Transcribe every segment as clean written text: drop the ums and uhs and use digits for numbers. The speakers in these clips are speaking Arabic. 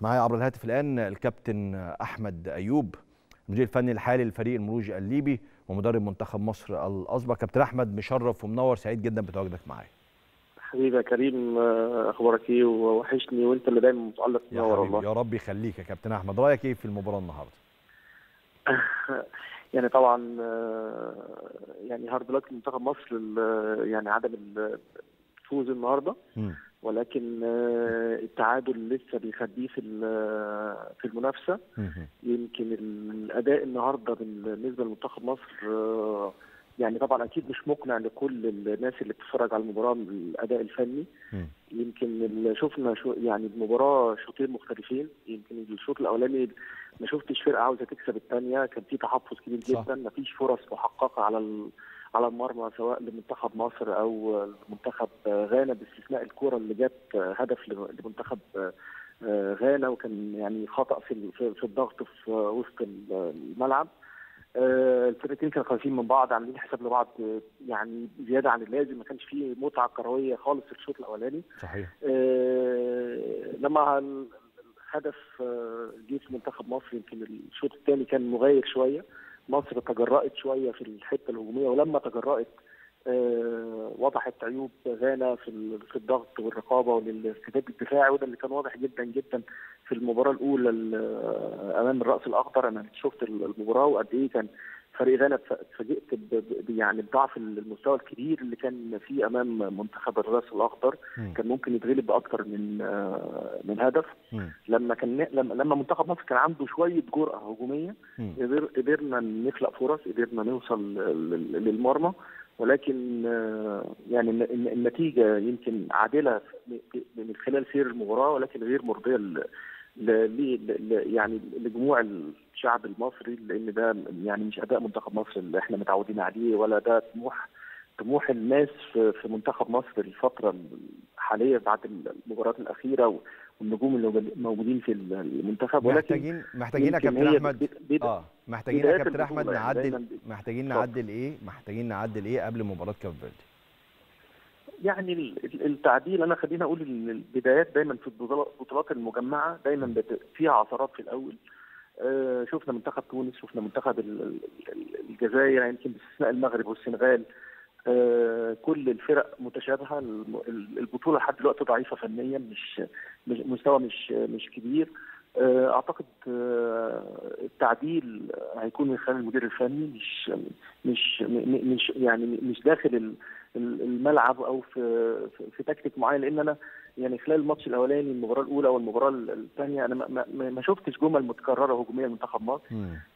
معايا عبر الهاتف الآن الكابتن أحمد أيوب المدير الفني الحالي لفريق المروج الليبي ومدرب منتخب مصر الأسبق. كابتن أحمد مشرف ومنور، سعيد جدا بتواجدك معايا. حبيبي يا كريم، أخبارك إيه؟ ووحشني وأنت اللي دايما متألق. منور والله يا رب يخليك يا كابتن أحمد. رأيك إيه في المباراة النهارده؟ يعني طبعا يعني هارد لك منتخب مصر يعني عدم الفوز النهارده، ولكن التعادل لسه بيخليه في المنافسه. يمكن الاداء النهارده بالنسبه لمنتخب مصر يعني طبعا اكيد مش مقنع لكل الناس اللي بتتفرج على المباراه الاداء الفني. يمكن شفنا يعني المباراه شوطين مختلفين. يمكن الشوط الاولاني ما شفتش فرقه عاوزه تكسب الثانيه، كان في تحفظ كبير جدا، ما فيش فرص محققه على المرمى سواء لمنتخب مصر او منتخب غانا، باستثناء الكوره اللي جت هدف لمنتخب غانا، وكان يعني خطأ في الضغط في وسط الملعب. الفرقتين كانوا خايفين من بعض، عاملين حساب لبعض يعني زياده عن اللازم، ما كانش فيه متعه كرويه خالص في الشوط الاولاني. صحيح. لما الهدف جه في منتخب مصر يمكن الشوط الثاني كان مغاير شويه، مصر تجرأت شويه في الحته الهجوميه، ولما تجرأت وضحت عيوب غانا في الضغط والرقابه والاستجابه الدفاعي، وده اللي كان واضح جدا جدا في المباراه الاولى امام الرأس الاخضر. انا شفت المباراه وقد ايه كان فريق غانا، اتفاجئت يعني بضعف المستوى الكبير اللي كان فيه امام منتخب الرأس الاخضر. كان ممكن يتغلب باكثر من هدف. لما منتخب مصر كان عنده شويه جرأه هجوميه، قدرنا نخلق فرص، قدرنا نوصل للمرمى، ولكن يعني النتيجه يمكن عادله من خلال سير المباراه، ولكن غير مرضيه يعني لجموع الشعب المصري، لان ده يعني مش اداء منتخب مصر اللي احنا متعودين عليه، ولا ده طموح الناس في منتخب مصر الفتره الحاليه بعد المباريات الاخيره والنجوم اللي موجودين في المنتخب. ولكن محتاجين يا كابتن احمد محتاجين يا كابتن احمد نعدل، محتاجين نعدل ايه قبل مباراه كاب فيردي؟ يعني التعديل، انا خلينا اقول ان البدايات دايما في البطولات المجمعه دايما فيها عثرات في الاول. شفنا منتخب تونس، شفنا منتخب الجزائر، يمكن باستثناء المغرب والسنغال كل الفرق متشابهه. البطوله لحد دلوقتي ضعيفه فنيا، مش مستوى مش كبير. اعتقد التعديل هيكون من خلال المدير الفني، مش داخل الملعب او في تكتيك معين، لان انا يعني خلال الماتش الاولاني المباراه الاولى والمباراه الثانيه انا ما شفتش جمل متكرره هجوميه لمنتخب مصر،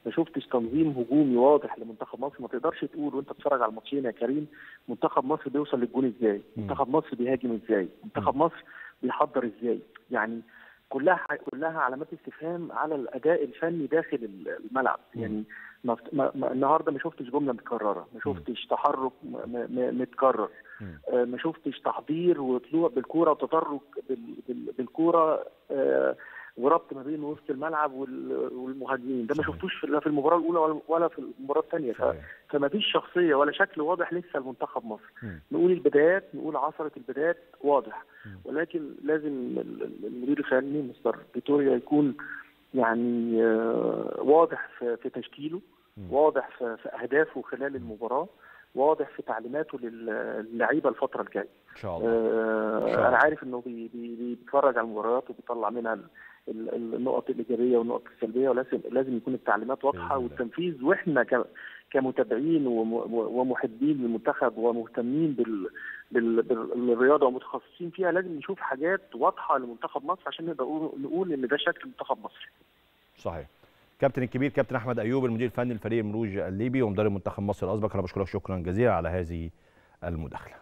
ما شفتش تنظيم هجومي واضح لمنتخب مصر. ما تقدرش تقول وانت بتتفرج على الماتشين يا كريم منتخب مصر بيوصل للجون ازاي، منتخب مصر بيهاجم ازاي، منتخب مصر بيحضر ازاي. يعني كلها علامات استفهام على الاداء الفني داخل الملعب. يعني النهارده ما شفتش جمله متكرره، ما شفتش تحرك متكرر، ما شفتش تحضير وطلوع بالكوره وتدرج بالكوره وربط ما بين وسط الملعب والمهاجمين. ده ما شفتوش لا في المباراه الاولى ولا في المباراه الثانيه. فما فيش شخصيه ولا شكل واضح لسه لمنتخب مصر. نقول البدايات، نقول عثره البدايات واضح، ولكن لازم المدير الفني مستر فيتوريا يكون يعني واضح في تشكيله، واضح في اهدافه خلال المباراه، واضح في تعليماته للعيبه الفتره الجايه. ان شاء الله. انا عارف انه بيتفرج على المباريات وبيطلع منها النقط الايجابيه والنقط السلبيه، ولازم يكون التعليمات واضحه والتنفيذ. واحنا كمتابعين ومحبين للمنتخب ومهتمين بالرياضه ومتخصصين فيها، لازم نشوف حاجات واضحه لمنتخب مصر عشان نقدر نقول ان ده شكل منتخب مصر. صحيح. كابتن الكبير كابتن أحمد أيوب المدير الفني لفريق المروج الليبي ومدرب منتخب مصر الأسبق، أنا بشكرك شكرا جزيلا على هذه المداخلة.